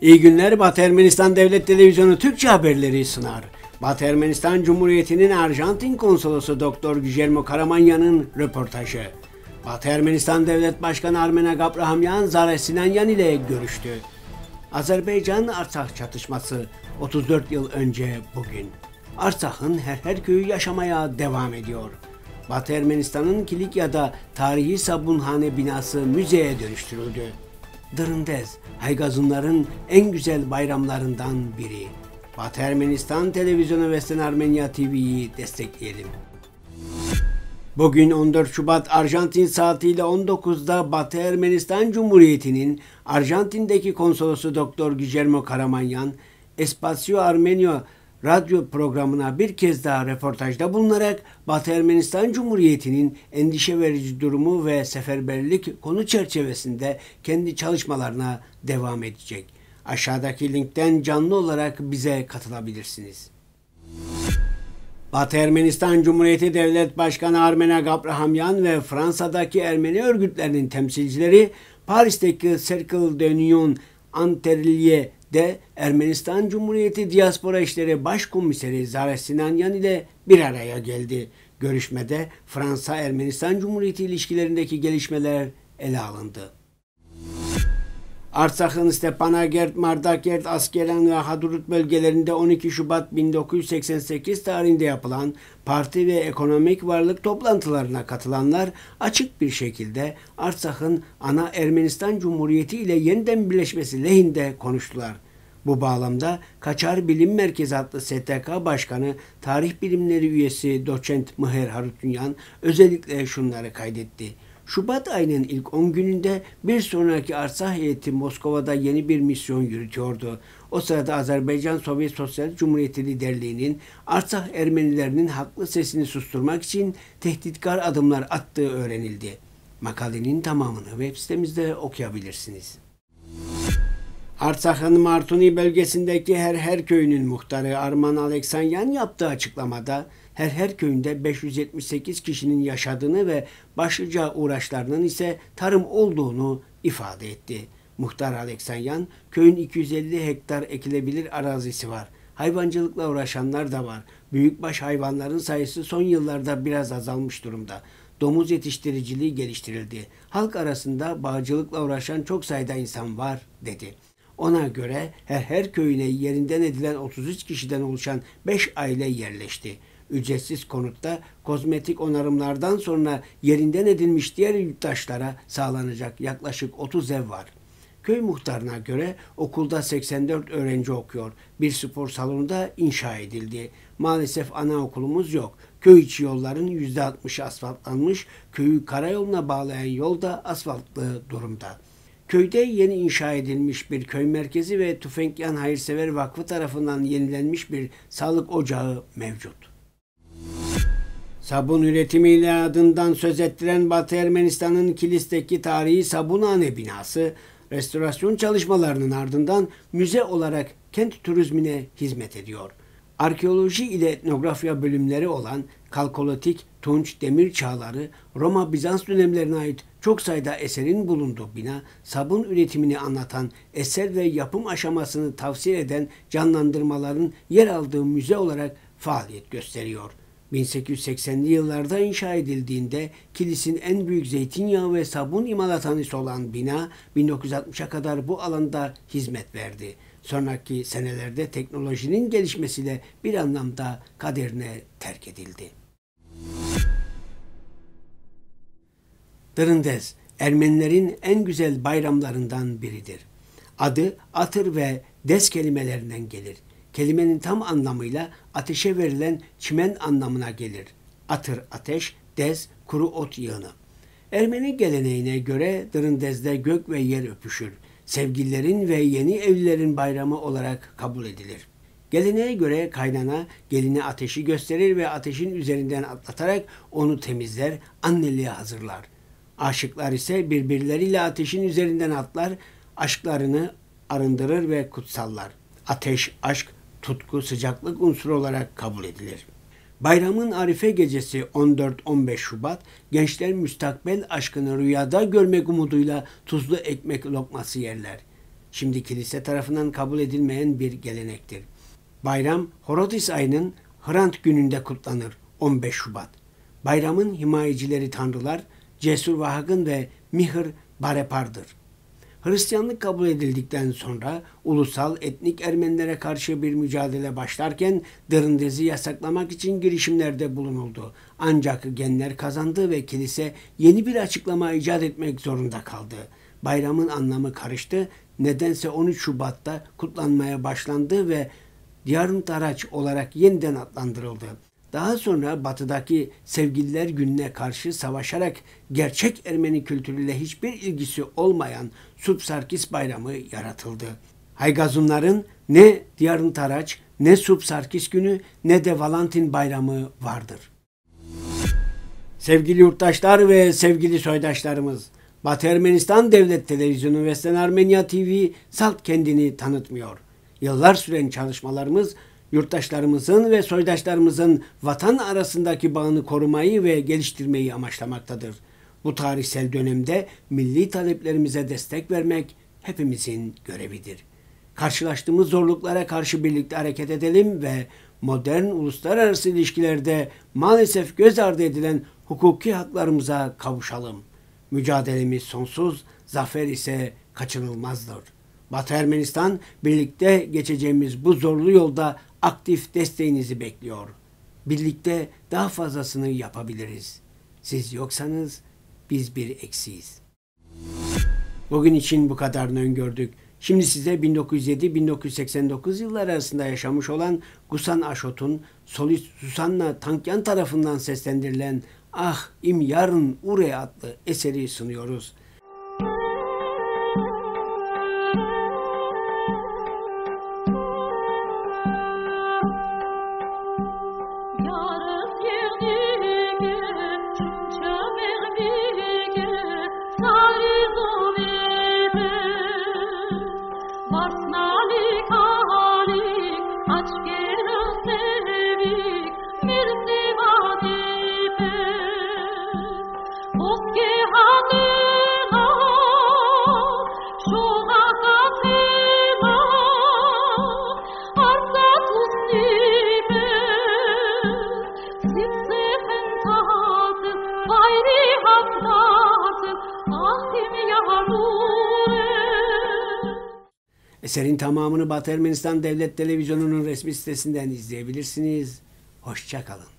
İyi günler. Batı Ermenistan Devlet Televizyonu Türkçe haberleri sunar. Batı Ermenistan Cumhuriyeti'nin Arjantin konsolosu Dr. Guillermo Karamanyan'ın röportajı. Batı Ermenistan Devlet Başkanı Armenak Abrahamyan, Zareh Sinanyan ile görüştü. Azerbaycan-Artsakh çatışması 34 yıl önce bugün. Artsakh'ın Herher köyü yaşamaya devam ediyor. Batı Ermenistan'ın Kilikya'da tarihi Sabunhane binası müzeye dönüştürüldü. Drndez, Haykazunların en güzel bayramlarından biri. Batı Ermenistan Televizyonu Western Armenia TV'yi destekleyelim. Bugün 14 Şubat Arjantin saatiyle 19'da Batı Ermenistan Cumhuriyeti'nin Arjantin'deki konsolosu Dr. Guillermo Karamanyan, Espacio Armenio radyo programına bir kez daha röportajda bulunarak Batı Ermenistan Cumhuriyeti'nin endişe verici durumu ve seferberlik konu çerçevesinde kendi çalışmalarına devam edecek. Aşağıdaki linkten canlı olarak bize katılabilirsiniz. Batı Ermenistan Cumhuriyeti Devlet Başkanı Armenak Abrahamyan ve Fransa'daki Ermeni örgütlerinin temsilcileri Paris'teki Circle de Nyon Antalya'da Ermenistan Cumhuriyeti Diaspora İşleri Başkomiseri Zareh Sinanyan ile bir araya geldi. Görüşmede Fransa-Ermenistan Cumhuriyeti ilişkilerindeki gelişmeler ele alındı. Artsakh'ın Stepanakert, Mardakert, Askelan ve Hadrut bölgelerinde 12 Şubat 1988 tarihinde yapılan parti ve ekonomik varlık toplantılarına katılanlar açık bir şekilde Artsakh'ın ana Ermenistan Cumhuriyeti ile yeniden birleşmesi lehinde konuştular. Bu bağlamda Kaçar Bilim Merkezi adlı STK Başkanı, Tarih Bilimleri üyesi doçent Mıher Harutunyan özellikle şunları kaydetti. Şubat ayının ilk 10 gününde bir sonraki Artsakh heyeti Moskova'da yeni bir misyon yürütüyordu. O sırada Azerbaycan Sovyet Sosyal Cumhuriyeti liderliğinin Artsakh Ermenilerinin haklı sesini susturmak için tehditkar adımlar attığı öğrenildi. Makalenin tamamını web sitemizde okuyabilirsiniz. Artsakh'ın Martuni bölgesindeki Herher köyünün muhtarı Arman Aleksanyan yaptığı açıklamada Herher köyünde 578 kişinin yaşadığını ve başlıca uğraşlarının ise tarım olduğunu ifade etti. Muhtar Aleksanyan, köyün 250 hektar ekilebilir arazisi var. Hayvancılıkla uğraşanlar da var. Büyükbaş hayvanların sayısı son yıllarda biraz azalmış durumda. Domuz yetiştiriciliği geliştirildi. Halk arasında bağcılıkla uğraşan çok sayıda insan var, dedi. Ona göre Herher köyüne yerinden edilen 33 kişiden oluşan 5 aile yerleşti. Ücretsiz konutta kozmetik onarımlardan sonra yerinden edilmiş diğer yurttaşlara sağlanacak yaklaşık 30 ev var. Köy muhtarına göre okulda 84 öğrenci okuyor. Bir spor salonu da inşa edildi. Maalesef anaokulumuz yok. Köy içi yolların %60'ı asfaltlanmış, köyü karayoluna bağlayan yol da asfaltlı durumda. Köyde yeni inşa edilmiş bir köy merkezi ve Tufenkyan Hayırsever Vakfı tarafından yenilenmiş bir sağlık ocağı mevcut. Sabun üretimiyle adından söz ettiren Batı Ermenistan'ın Kilis'teki tarihi Sabunhane binası, restorasyon çalışmalarının ardından müze olarak kent turizmine hizmet ediyor. Arkeoloji ile etnografya bölümleri olan Kalkolitik, Tunç, Demir Çağları, Roma-Bizans dönemlerine ait çok sayıda eserin bulunduğu bina, sabun üretimini anlatan eser ve yapım aşamasını tavsiye eden canlandırmaların yer aldığı müze olarak faaliyet gösteriyor. 1880'li yıllarda inşa edildiğinde Kilis'in en büyük zeytinyağı ve sabun imalathanesi olan bina 1960'a kadar bu alanda hizmet verdi. Sonraki senelerde teknolojinin gelişmesiyle bir anlamda kaderine terk edildi. Drndez, Ermenilerin en güzel bayramlarından biridir. Adı atır ve des kelimelerinden gelir. Kelimenin tam anlamıyla ateşe verilen çimen anlamına gelir. Atır ateş, dez kuru ot yığını. Ermeni geleneğine göre Drndez'de gök ve yer öpüşür. Sevgililerin ve yeni evlilerin bayramı olarak kabul edilir. Geleneğe göre kaynana geline ateşi gösterir ve ateşin üzerinden atlatarak onu temizler, anneliğe hazırlar. Aşıklar ise birbirleriyle ateşin üzerinden atlar, aşklarını arındırır ve kutsallar. Ateş, aşk, tutku, sıcaklık unsuru olarak kabul edilir. Bayramın Arife gecesi 14-15 Şubat, gençler müstakbel aşkını rüyada görmek umuduyla tuzlu ekmek lokması yerler. şimdi kilise tarafından kabul edilmeyen bir gelenektir. Bayram Horotis ayının Hrant gününde kutlanır, 15 Şubat. Bayramın himayecileri tanrılar Cesur Vahag'ın ve Mıher Barepar'dır. Hristiyanlık kabul edildikten sonra ulusal etnik Ermenilere karşı bir mücadele başlarken Drndez'i yasaklamak için girişimlerde bulunuldu. Ancak genler kazandı ve kilise yeni bir açıklama icat etmek zorunda kaldı. Bayramın anlamı karıştı. Nedense 13 Şubat'ta kutlanmaya başlandı ve Diyarmtaraç olarak yeniden adlandırıldı. Daha sonra batıdaki sevgililer gününe karşı savaşarak gerçek Ermeni kültürüyle hiçbir ilgisi olmayan Subsarkis bayramı yaratıldı. Haykazunların ne Diyarmtaraç, ne Subsarkis günü, ne de Valentin bayramı vardır. Sevgili yurttaşlar ve sevgili soydaşlarımız, Batı Ermenistan Devlet Televizyonu Western Armenia TV salt kendini tanıtmıyor. Yıllar süren çalışmalarımız, yurttaşlarımızın ve soydaşlarımızın vatan arasındaki bağını korumayı ve geliştirmeyi amaçlamaktadır. Bu tarihsel dönemde milli taleplerimize destek vermek hepimizin görevidir. Karşılaştığımız zorluklara karşı birlikte hareket edelim ve modern uluslararası ilişkilerde maalesef göz ardı edilen hukuki haklarımıza kavuşalım. Mücadelemiz sonsuz, zafer ise kaçınılmazdır. Batı Ermenistan, birlikte geçeceğimiz bu zorlu yolda aktif desteğinizi bekliyor. Birlikte daha fazlasını yapabiliriz. Siz yoksanız biz bir eksiyiz. Bugün için bu kadarını öngördük. Şimdi size 1907-1989 yılları arasında yaşamış olan Gusan Aşot'un solist Susanna Tankyan tarafından seslendirilen "Ah im yarın ure" adlı eseri sunuyoruz. Eserin tamamını Batı Ermenistan Devlet Televizyonu'nun resmi sitesinden izleyebilirsiniz. Hoşça kalın.